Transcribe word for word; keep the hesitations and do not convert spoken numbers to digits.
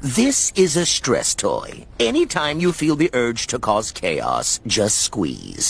This is a stress toy. Anytime you feel the urge to cause chaos, just squeeze.